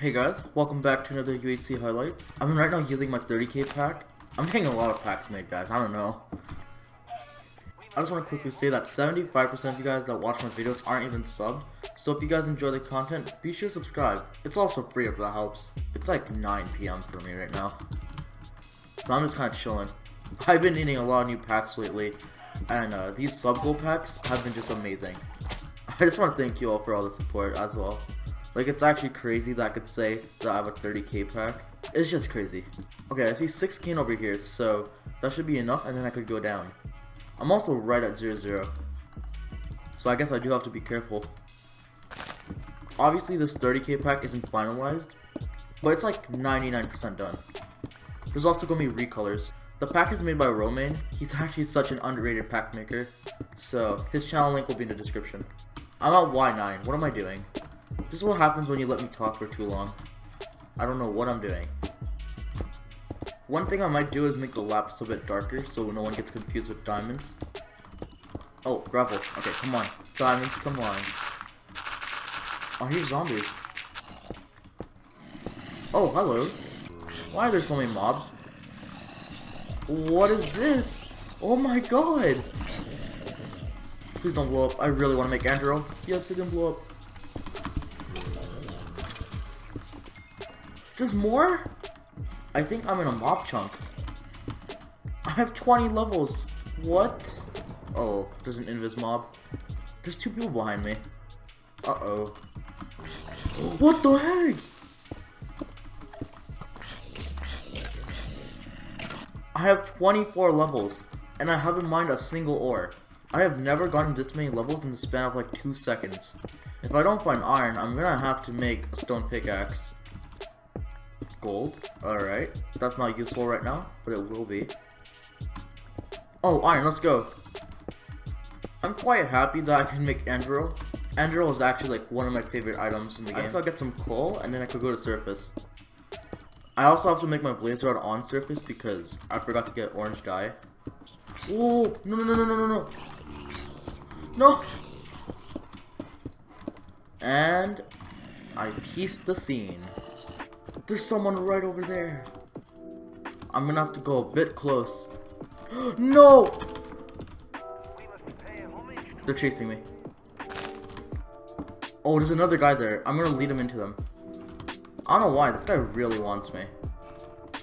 Hey guys, welcome back to another UHC Highlights. I'm right now using my 30k pack. I'm getting a lot of packs made, guys, I don't know. I just want to quickly say that 75% of you guys that watch my videos aren't even subbed, so if you guys enjoy the content, be sure to subscribe. It's also free if that helps. It's like 9 PM for me right now, so I'm just kind of chilling. I've been needing a lot of new packs lately, and these sub goal packs have been just amazing. I just want to thank you all for all the support as well. Like, it's actually crazy that I could say that I have a 30k pack. It's just crazy. Okay, I see 6k over here, so that should be enough, and then I could go down. I'm also right at 0-0, so I guess I do have to be careful. Obviously, this 30k pack isn't finalized, but it's like 99% done. There's also going to be recolors. The pack is made by Romain. He's actually such an underrated pack maker, so his channel link will be in the description. I'm at Y9. What am I doing? This is what happens when you let me talk for too long. I don't know what I'm doing. One thing I might do is make the laps a bit darker so no one gets confused with diamonds. Oh, gravel. Okay, come on. Diamonds, come on. Oh, here's zombies. Oh, hello. Why are there so many mobs? What is this? Oh my god. Please don't blow up. I really want to make Aandrel. Yes, it didn't blow up. There's more? I think I'm in a mob chunk. I have 20 levels. What? Oh, there's an invis mob. There's two people behind me. Uh-oh. What the heck? I have 24 levels, and I haven't mined a single ore. I have never gotten this many levels in the span of like 2 seconds. If I don't find iron, I'm gonna have to make a stone pickaxe. Gold. Alright. That's not useful right now, but it will be. Oh, iron. Let's go. I'm quite happy that I can make Aandrel. Aandrel is actually like one of my favorite items in the game. I thought I'd get some coal and then I could go to surface. I also have to make my blaze rod on surface because I forgot to get orange dye. Oh, no, no, no, no, no, no. No! And I pieced the scene. There's someone right over there. I'm gonna have to go a bit close. No! They're chasing me. Oh, there's another guy there. I'm gonna lead him into them. I don't know why. This guy really wants me.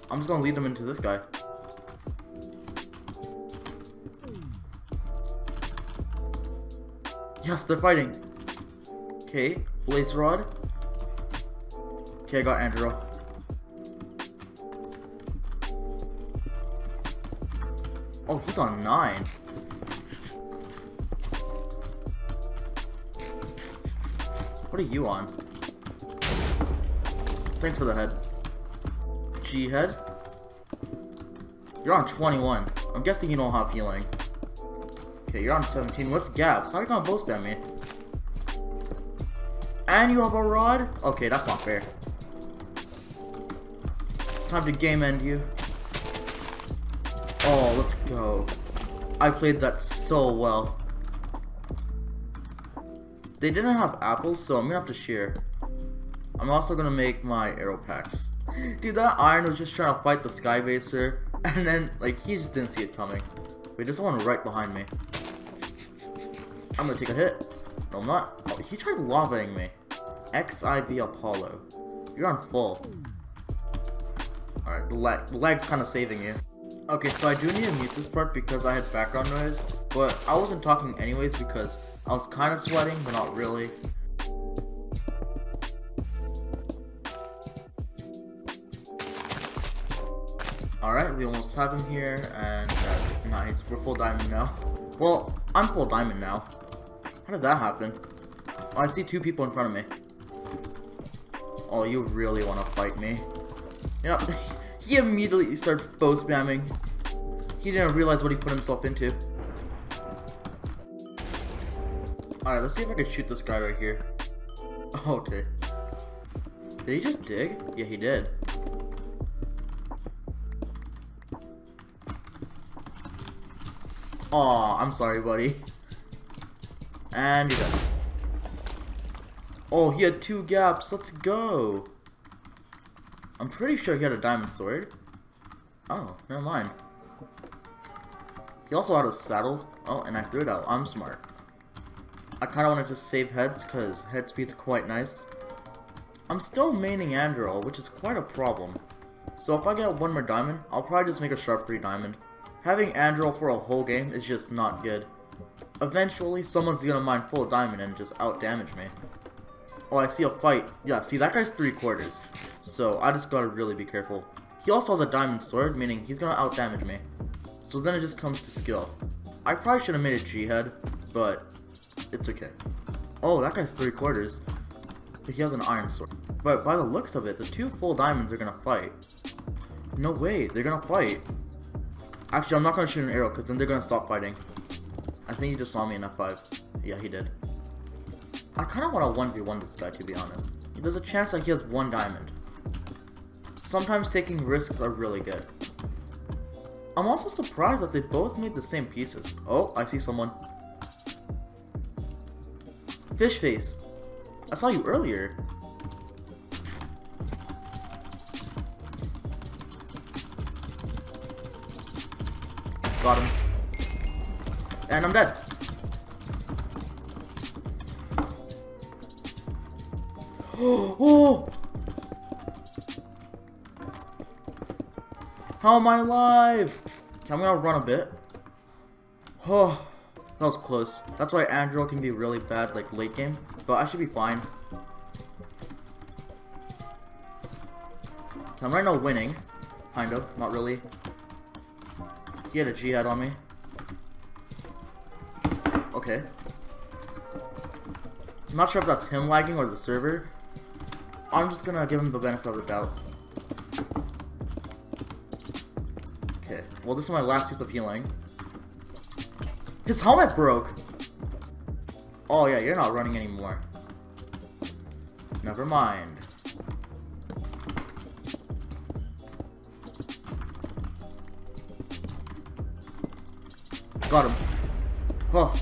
I'm just gonna lead him into this guy. Yes, they're fighting. Okay, blaze rod. Okay, I got Aandrel. Oh, he's on 9. What are you on? Thanks for the head. G head. You're on 21. I'm guessing you don't have healing. Okay, you're on 17 with gaps. How are you gonna boast at me? And you have a rod? Okay, that's not fair. Time to game end you. Oh, let's go. I played that so well. They didn't have apples, so I'm gonna have to shear. I'm also gonna make my arrow packs. Dude, that iron was just trying to fight the sky baser, and then, like, he just didn't see it coming. Wait, there's someone right behind me. I'm gonna take a hit. No, I'm not. Oh, he tried lavaing me. XIV Apollo. You're on full. Alright, the lag's kind of saving you. Okay, so I do need to mute this part because I had background noise, but I wasn't talking anyways because I was kind of sweating, but not really. Alright, we almost have him here, and nice, we're full diamond now. Well, I'm full diamond now. How did that happen? Oh, I see two people in front of me. Oh, you really want to fight me. Yep, he immediately started bow spamming. He didn't realize what he put himself into. Alright, let's see if I can shoot this guy right here. Oh, okay. Did he just dig? Yeah, he did. Aw, I'm sorry, buddy. And you're done. Oh, he had 2 gaps. Let's go. I'm pretty sure he had a diamond sword. Oh, never mind. He also had a saddle. Oh, and I threw it out. I'm smart. I kind of wanted to save heads because head speed's quite nice. I'm still maining Aandrel, which is quite a problem. So if I get one more diamond, I'll probably just make a sharp 3 diamond. Having Aandrel for a whole game is just not good. Eventually, someone's gonna mine full diamond and just out-damage me. Oh, I see a fight. Yeah, see, that guy's 3/4. So I just gotta really be careful. He also has a diamond sword, meaning he's gonna out-damage me. So then it just comes to skill. I probably should have made a G-head, but it's okay. Oh, that guy's 3/4. But he has an iron sword. But by the looks of it, the 2 full diamonds are gonna fight. No way, they're gonna fight. Actually, I'm not gonna shoot an arrow because then they're gonna stop fighting. I think he just saw me in F5. Yeah, he did. I kinda wanna 1v1 this guy, to be honest. There's a chance that he has 1 diamond. Sometimes taking risks are really good. I'm also surprised that they both made the same pieces. Oh, I see someone. Fishface! I saw you earlier. Got him. And I'm dead. Oh! How am I alive? Okay, I'm gonna run a bit. Oh, that was close. That's why Aandrel can be really bad, like late game. But I should be fine. Okay, I'm right now winning, kind of, not really. He had a G-head on me. Okay. I'm not sure if that's him lagging or the server. I'm just gonna give him the benefit of the doubt. Okay, well this is my last piece of healing. His helmet broke! Oh yeah, you're not running anymore. Never mind. Got him. Oh.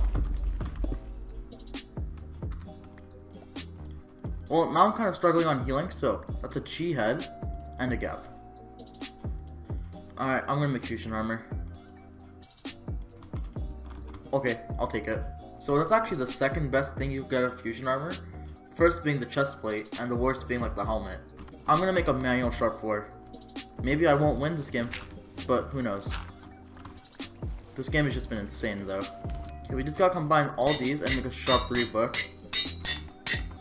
Well, now I'm kind of struggling on healing, so that's a chi head and a gap. Alright, I'm gonna make fusion armor. Okay, I'll take it. So that's actually the second best thing you get of fusion armor. First being the chest plate, and the worst being like the helmet. I'm gonna make a manual sharp 4. Maybe I won't win this game, but who knows. This game has just been insane though. Okay, we just gotta combine all these and make a sharp 3 book.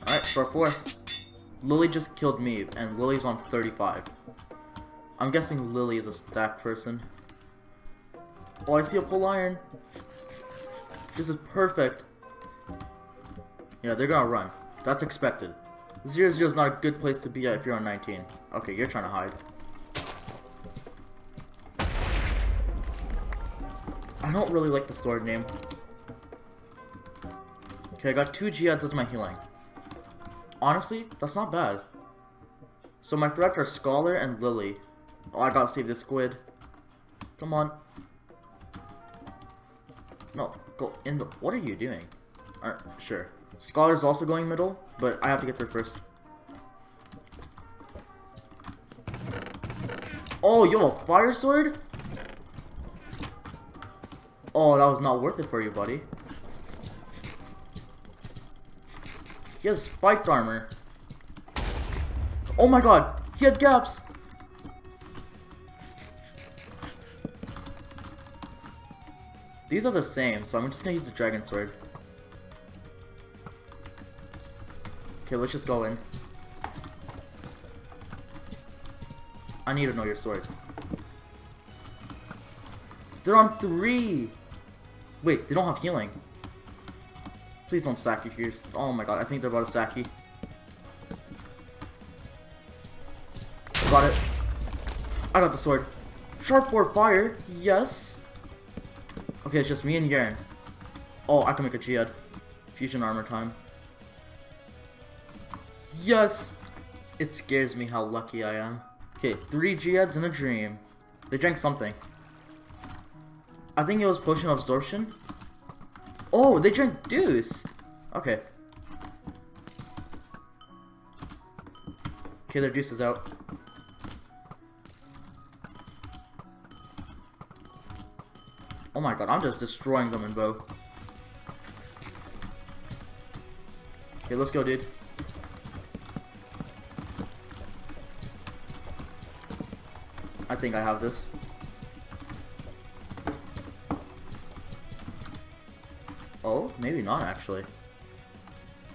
Alright, sharp 4. Lily just killed me, and Lily's on 35. I'm guessing Lily is a stack person. Oh, I see a full iron. This is perfect. Yeah, they're gonna run. That's expected. 0-0 is not a good place to be at if you're on 19. Okay, you're trying to hide. I don't really like the sword name. Okay, I got 2 G-heads as my healing. Honestly, that's not bad. So my threats are Scholar and Lily. Oh, I gotta save this squid. Come on. No, go in the... What are you doing? Alright, sure. Scholar's also going middle, but I have to get there first. Oh, you have a fire sword? Oh, that was not worth it for you, buddy. He has spiked armor. Oh my god, he had gaps! These are the same, so I'm just gonna use the dragon sword. Okay, let's just go in. I need to know your sword. They're on 3! Wait, they don't have healing. Please don't sack you here. Oh my god, I think they're about to sack you. Got it. I got the sword. Sharp 4 fire, yes! Okay, it's just me and Yaren. Oh, I can make a G-head. Fusion armor time. Yes! It scares me how lucky I am. Okay, 3 G-heads in a dream. They drank something. I think it was potion of absorption. Oh, they drank deuce! Okay. Okay, their deuce is out. Oh my god, I'm just destroying them in bow. Okay, let's go, dude. I think I have this. Oh, maybe not, actually.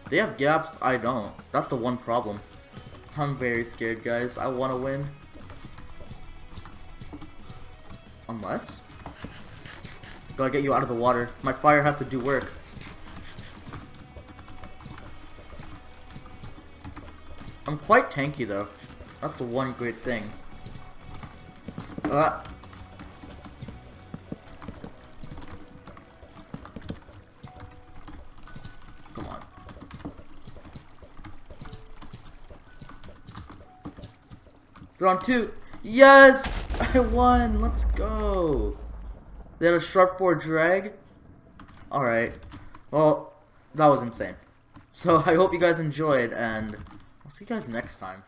They have gaps, I don't. That's the one problem. I'm very scared, guys. I want to win. Unless... gotta get you out of the water. My fire has to do work. I'm quite tanky, though. That's the one great thing. Come on. They're on two. Yes! I won! Let's go! They had a sharp 4 drag. Alright. Well, that was insane. So I hope you guys enjoyed, and I'll see you guys next time.